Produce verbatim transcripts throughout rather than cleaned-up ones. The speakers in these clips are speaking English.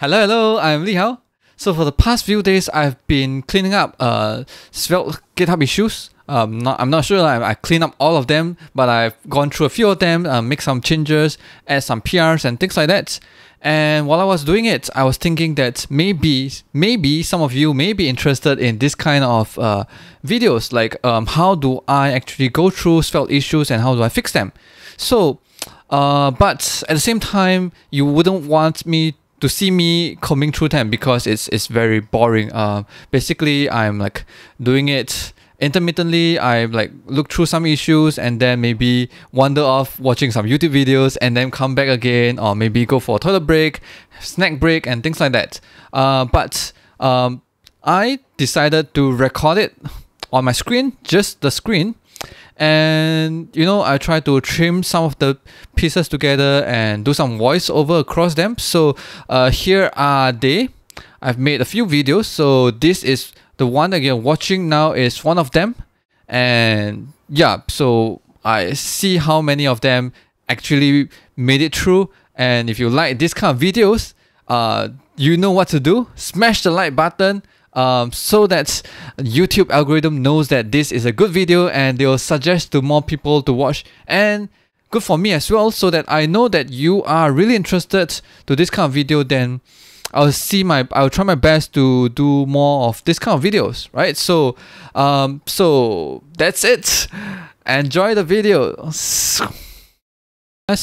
Hello, hello, I'm Li Hau. So for the past few days, I've been cleaning up uh, Svelte GitHub issues. Um, not, I'm not sure I, I clean up all of them, but I've gone through a few of them, uh, make some changes, add some P Rs and things like that. And while I was doing it, I was thinking that maybe, maybe some of you may be interested in this kind of uh, videos, like um, how do I actually go through Svelte issues and how do I fix them? So, uh, but at the same time, you wouldn't want me to see me combing through them because it's it's very boring. Uh, basically, I'm like doing it intermittently. I like look through some issues and then maybe wander off watching some YouTube videos and then come back again, or maybe go for a toilet break, snack break, and things like that. Uh, but um, I decided to record it on my screen, just the screen. And you know, I try to trim some of the pieces together and do some voiceover across them. So uh, here are they. I've made a few videos. So this is the one that you're watching now is one of them. And yeah, so I see how many of them actually made it through. And if you like this kind of videos, uh, you know what to do. Smash the like button. Um, so that YouTube algorithm knows that this is a good video and they'll suggest to more people to watch, and good for me as well, so that I know that you are really interested to this kind of video. Then I'll see my I'll try my best to do more of this kind of videos, right? So um, so that's it. Enjoy the video. Let's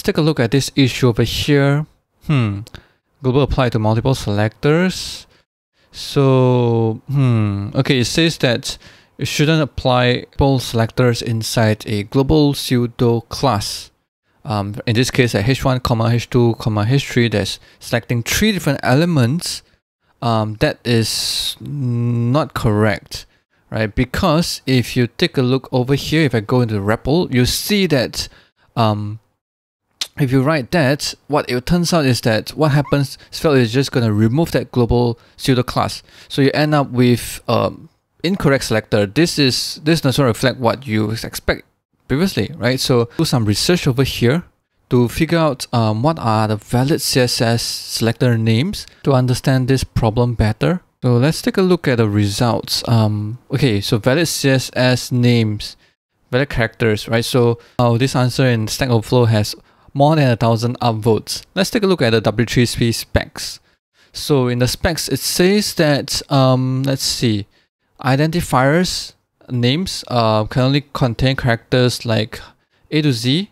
take a look at this issue over here. Hmm global apply to multiple selectors. So, hmm, okay, it says that you shouldn't apply multiple selectors inside a global pseudo class. Um, in this case, at H one, H two, H three, that's selecting three different elements. Um, that is not correct, right? Because if you take a look over here, if I go into R E P L, you see that um, if you write that, what it turns out is that what happens, Svelte is just going to remove that global pseudo class. So you end up with um, incorrect selector. This is this does not reflect what you expect previously, right? So do some research over here to figure out um, what are the valid C S S selector names to understand this problem better. So let's take a look at the results. Um, okay, so valid C S S names, valid characters, right? So uh, this answer in Stack Overflow has more than a thousand upvotes. Let's take a look at the W three C specs. So in the specs, it says that, um, let's see, identifiers names uh, can only contain characters like A to Z,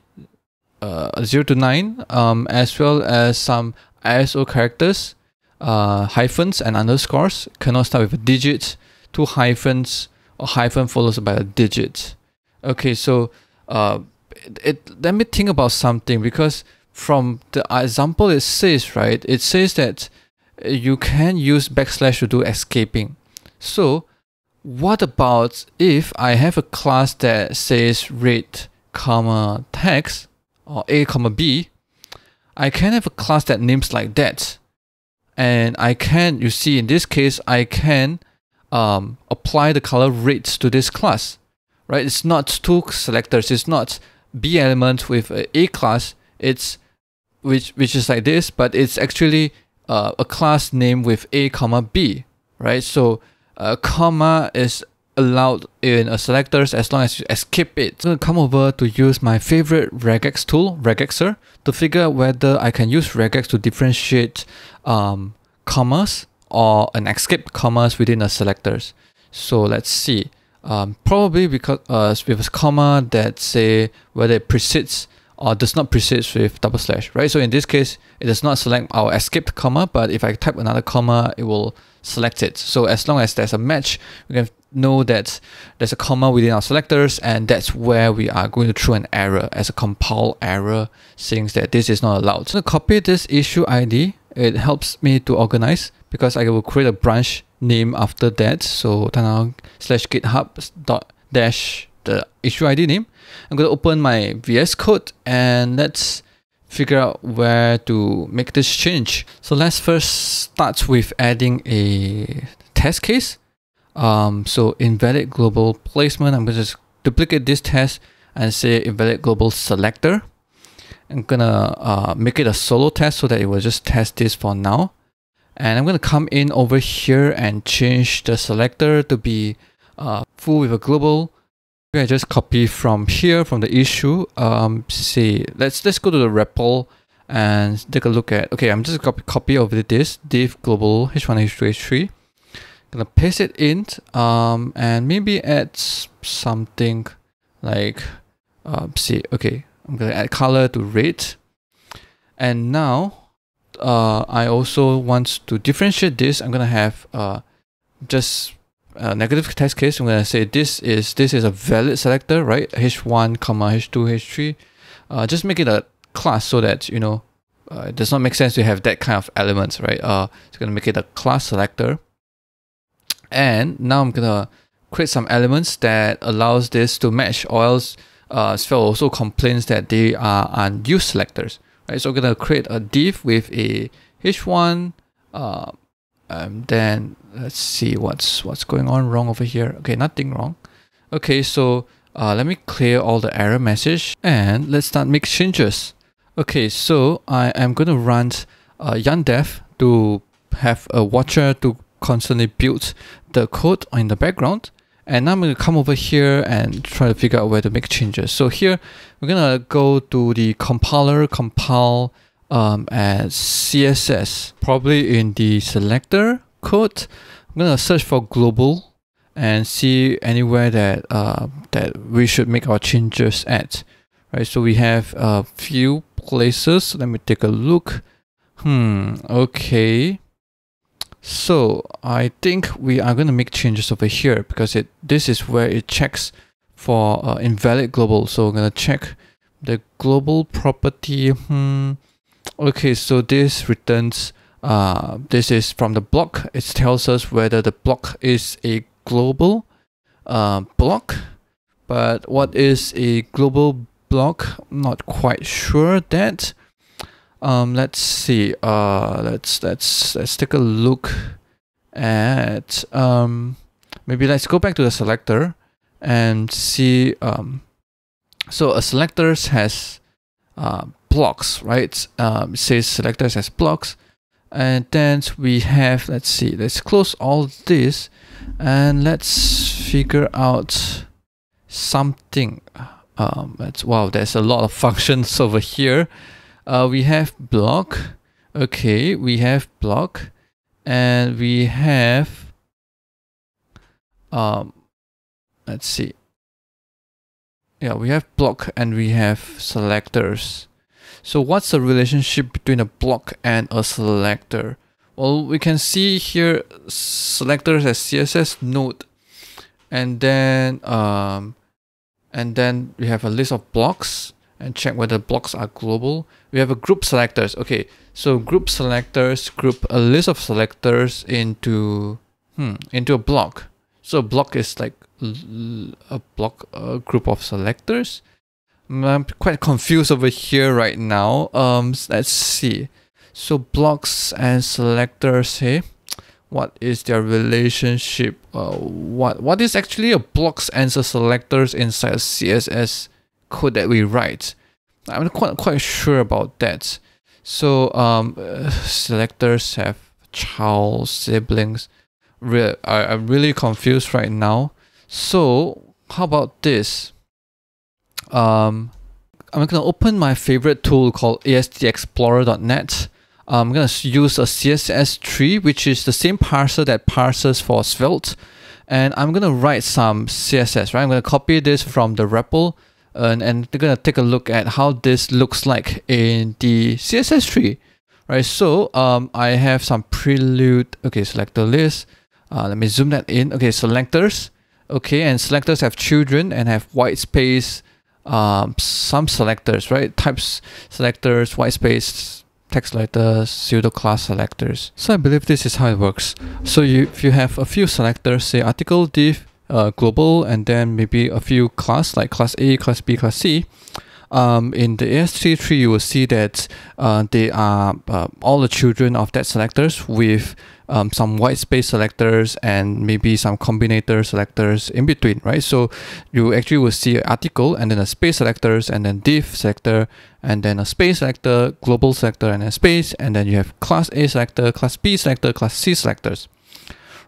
uh, zero to nine, um, as well as some I S O characters, uh, hyphens and underscores. Cannot start with a digit, two hyphens, or hyphen follows by a digit. Okay, so uh, It, it, let me think about something, because from the example it says, right, it says that you can use backslash to do escaping. So what about if I have a class that says red comma text or A comma B? I can have a class that names like that, and I can, you see in this case, I can um, apply the color red to this class, right? It's not two selectors, it's not B element with a, a class, it's which which is like this, but it's actually uh, a class name with A comma B, right? So a comma is allowed in a selectors as long as you escape it. So I'm gonna come over to use my favorite regex tool, Regexer, to figure out whether I can use regex to differentiate um, commas or an escape commas within a selectors. So let's see. Um, probably because uh, with a comma that say whether it precedes or does not precede with double slash, right? So in this case, it does not select our escaped comma, but if I type another comma, it will select it. So as long as there's a match, we can know that there's a comma within our selectors, and that's where we are going to throw an error as a compile error, saying that this is not allowed. So to copy this issue I D, it helps me to organize, because I will create a branch name after that. So slash github dot dash the issue I D name. I'm going to open my V S Code and let's figure out where to make this change. So let's first start with adding a test case. Um, so invalid global placement, I'm going to just duplicate this test and say invalid global selector. I'm going to uh, make it a solo test so that it will just test this for now. And I'm going to come in over here and change the selector to be uh, full with a global. I'm going to just copy from here, from the issue. Um, see, let's let's go to the R E P L and take a look at. Okay, I'm just copy copy over this div global H one, H two, H three. Gonna paste it in, um, and maybe add something like, uh, see, okay, I'm gonna add color to red. And now, uh, I also want to differentiate this. I'm gonna have uh, just a negative test case. I'm gonna say this is this is a valid selector, right? H one, comma H two, H three. Uh, just make it a class so that you know uh, it does not make sense to have that kind of elements, right? Uh, it's gonna make it a class selector. And now I'm gonna create some elements that allows this to match, or else uh, Svelte also complains that they are unused selectors, right? So I'm gonna create a div with a H one, uh, and then let's see what's what's going on wrong over here. Okay, nothing wrong. Okay, so uh, let me clear all the error message and let's start make changes. Okay, so I am gonna run uh, yandev to have a watcher to constantly build the code in the background, and now I'm going to come over here and try to figure out where to make changes. So here we're going to go to the compiler, compile um, as C S S, probably in the selector code. I'm going to search for global and see anywhere that uh, that we should make our changes at. Right, so we have a few places. Let me take a look. Hmm. Okay. So I think we are going to make changes over here because it this is where it checks for uh, invalid global. So I'm going to check the global property. Hmm. Okay, so this returns, uh, this is from the block. It tells us whether the block is a global uh, block. But what is a global block? I'm not quite sure that. Um, let's see. Uh, let's let's let's take a look at um, maybe let's go back to the selector and see. Um, so a selectors has uh, blocks, right? Um, it says selectors has blocks, and then we have. Let's see. Let's close all this and let's figure out something. Um, that's, wow, there's a lot of functions over here. Uh, we have block, okay, we have block, and we have, um, let's see, yeah, we have block and we have selectors. So what's the relationship between a block and a selector? Well, we can see here selectors as C S S node, and then, um, and then we have a list of blocks, and check whether blocks are global. We have a group selectors. Okay, so group selectors group a list of selectors into hmm, into a block. So a block is like a block, a group of selectors. I'm quite confused over here right now. Um, let's see. So blocks and selectors. Hey, what is their relationship? Uh, what what is actually a blocks and a selectors inside a C S S? Code that we write. I'm not quite, quite sure about that. So um, uh, selectors have child, siblings. Re I, I'm really confused right now. So how about this? Um, I'm gonna open my favorite tool called A S D explorer dot net. I'm gonna use a C S S tree, which is the same parser that parses for Svelte. And I'm gonna write some C S S, right? I'm gonna copy this from the R E P L. And, and we're going to take a look at how this looks like in the C S S tree. Right, so um, I have some prelude. Okay, selector list. Uh, let me zoom that in. Okay, selectors. Okay, and selectors have children and have white space. Um, some selectors, right? Types selectors, white space, text selectors, pseudo class selectors. So I believe this is how it works. So you, if you have a few selectors, say article, div, Uh, global, and then maybe a few class like class A, class B, class C, um, in the A S T tree, you will see that uh, they are uh, all the children of that selectors with um, some white space selectors and maybe some combinator selectors in between, right? So you actually will see an article and then a space selectors and then div selector and then a space selector, global selector and then space, and then you have class A selector, class B selector, class C selectors,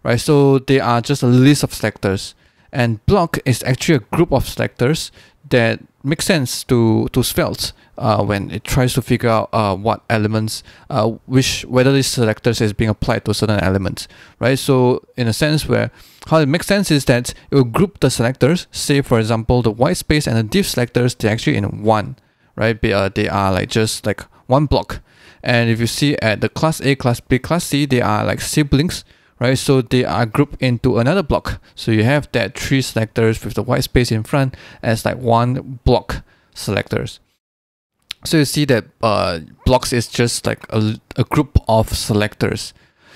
right? So they are just a list of selectors. And block is actually a group of selectors that makes sense to to Svelte uh, when it tries to figure out uh, what elements, uh, which whether these selectors is being applied to certain elements, right? So in a sense, where how it makes sense is that it will group the selectors. Say for example, the white space and the div selectors, they're actually in one, right? They are, they are like just like one block. And if you see at the class A, class B, class C, they are like siblings, right? So they are grouped into another block. So you have that three selectors with the white space in front as like one block selectors. So you see that uh, blocks is just like a, a group of selectors.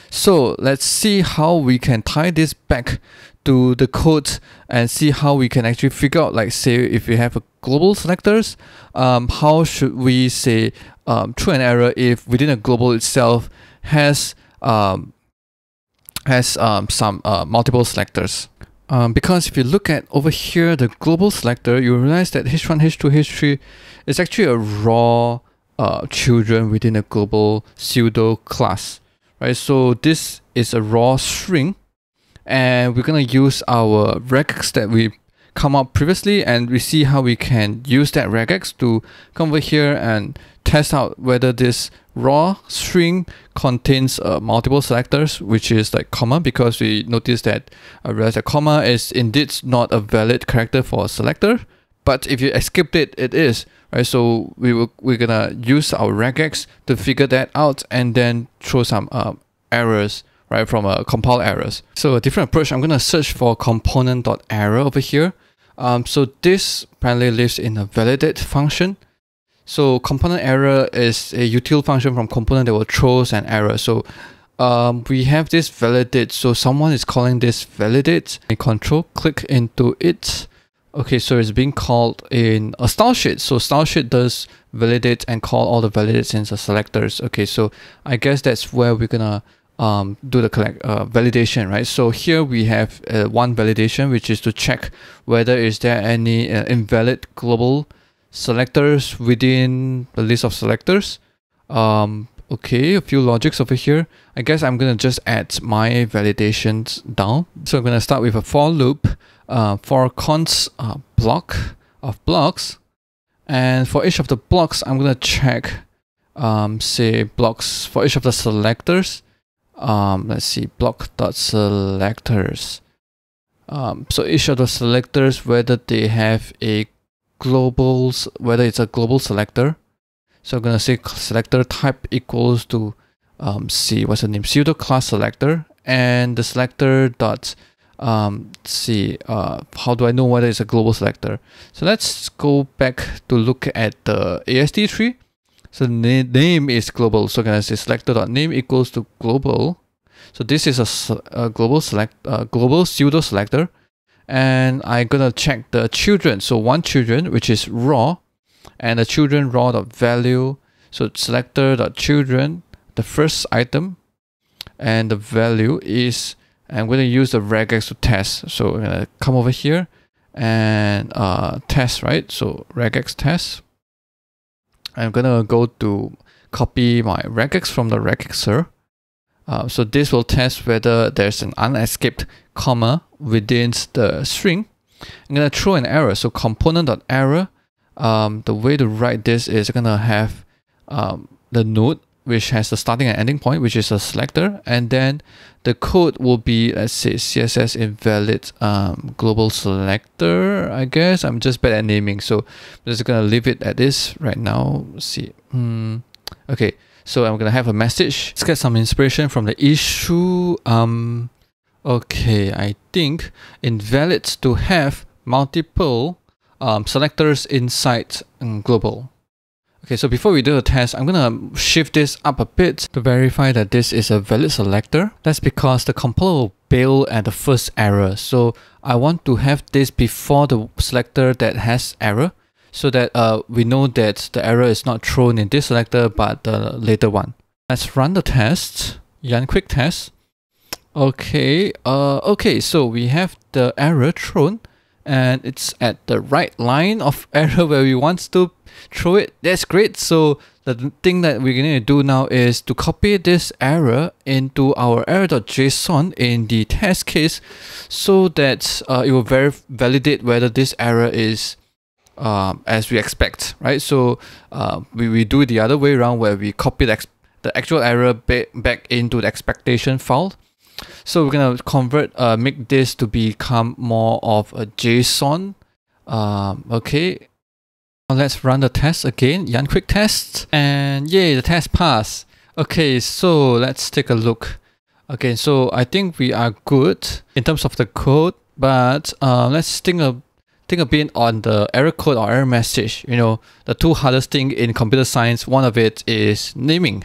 So let's see how we can tie this back to the code and see how we can actually figure out, like say if we have a global selectors, um, how should we say um, true and error if within a global itself has um, has um, some uh, multiple selectors. Um, because if you look at over here, the global selector, you realize that H one, H two, H three is actually a raw uh, children within a global pseudo class, right? So this is a raw string, and we're gonna use our regex that we come up previously, and we see how we can use that regex to come over here and test out whether this raw string contains uh, multiple selectors, which is like comma, because we notice that I realized that comma is indeed not a valid character for a selector, but if you escaped it, it is, right? So we will, we're gonna use our regex to figure that out and then throw some uh, errors, right, from a uh, compile errors. So a different approach, I'm gonna search for component.error over here. Um, so this apparently lives in a validate function. So component error is a util function from component that will throw an error. So um, we have this validate. So someone is calling this validate. And control click into it. Okay, so it's being called in a style sheet. So style sheet does validate and call all the validates in the selectors. Okay, so I guess that's where we're gonna um, do the collect, uh, validation, right? So here we have uh, one validation, which is to check whether is there any uh, invalid global selectors within the list of selectors. Um, okay, a few logics over here. I guess I'm gonna just add my validations down. So I'm gonna start with a for loop, uh, for const uh, block of blocks, and for each of the blocks, I'm gonna check, um, say blocks for each of the selectors. Um, let's see, block dot selectors. Um, so each of the selectors, whether they have a globals, whether it's a global selector. So I'm gonna say selector type equals to um, see what's the name, pseudo class selector, and the selector dot um, see uh, how do I know whether it's a global selector? So let's go back to look at the A S T tree. So na name is global. So I'm gonna say selector dot name equals to global. So this is a, a global select uh, global pseudo selector. And I'm gonna check the children. So one children, which is raw, and the children raw dot value. So selector dot children, the first item, and the value is. I'm gonna use the regex to test. So I'm gonna come over here and uh, test, right? So regex test. I'm gonna go to copy my regex from the regexer. Uh, so this will test whether there's an unescaped comma within the string. I'm gonna throw an error. So component.error, um, the way to write this is gonna have um, the node, which has the starting and ending point, which is a selector, and then the code will be, let's say, C S S invalid um, global selector, I guess. I'm just bad at naming, so I'm just gonna leave it at this right now. Let's see, mm, okay. So I'm gonna have a message. Let's get some inspiration from the issue. Um, okay, I think invalid to have multiple um, selectors inside um, global. Okay, so before we do the test, I'm gonna shift this up a bit to verify that this is a valid selector. That's because the compiler will bail at the first error. So I want to have this before the selector that has error. so that uh, we know that the error is not thrown in this selector but the later one. Let's run the test, yarn quick test. Okay, uh, okay, so we have the error thrown and it's at the right line of error where we want to throw it. That's great. So the thing that we're going to do now is to copy this error into our error.json in the test case so that uh, it will ver validate whether this error is uh, as we expect, right? So uh, we, we do it the other way around where we copy the, ex the actual error ba back into the expectation file. So we're going to convert, uh, make this to become more of a JSON. Um, okay, now let's run the test again, yarn quick test, and yay, the test passed. Okay, so let's take a look. Okay, so I think we are good in terms of the code, but uh, let's think a, think a bit on the error code or error message. You know, the two hardest thing in computer science, one of it is naming.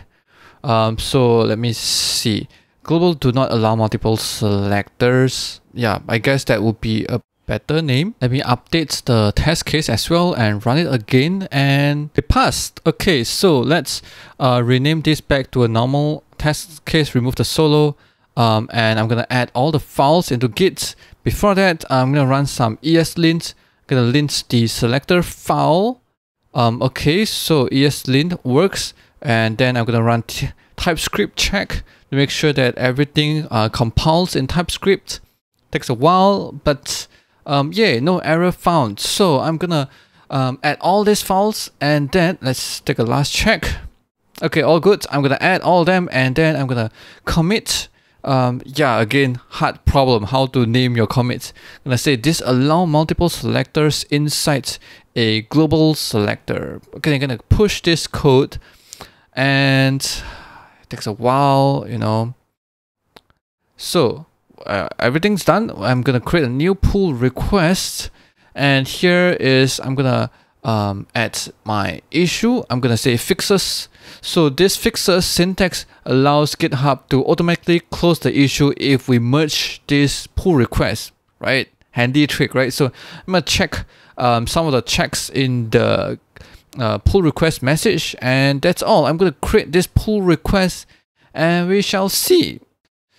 Um, so let me see. Global do not allow multiple selectors. Yeah, I guess that would be a better name. Let me update the test case as well and run it again, and it passed. Okay, so let's uh, rename this back to a normal test case, remove the solo, um, and I'm gonna add all the files into Git. Before that, I'm gonna run some ESLint. I'm gonna lint the selector file. Um, okay, so ESLint works, and then I'm gonna run t TypeScript check to make sure that everything uh, compiles in TypeScript. Takes a while, but um, yeah, no error found. So I'm gonna um, add all these files, and then let's take a last check. Okay, all good. I'm gonna add all of them, and then I'm gonna commit. Um, yeah, again, hard problem, how to name your commits. I'm gonna say this allow multiple selectors inside a global selector. Okay, I'm gonna push this code, and it takes a while, you know. So uh, everything's done. I'm gonna create a new pull request, and here is I'm gonna um, add my issue. I'm gonna say fixes. So this fixes syntax allows GitHub to automatically close the issue if we merge this pull request, right? Handy trick, right? So I'm gonna check um, some of the checks in the Uh, pull request message, and that's all. I'm going to create this pull request and we shall see.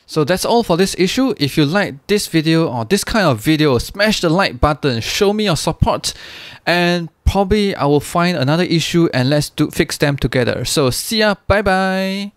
So that's all for this issue. If you like this video or this kind of video, smash the like button, show me your support, and probably I will find another issue and let's do fix them together. So see ya, bye bye.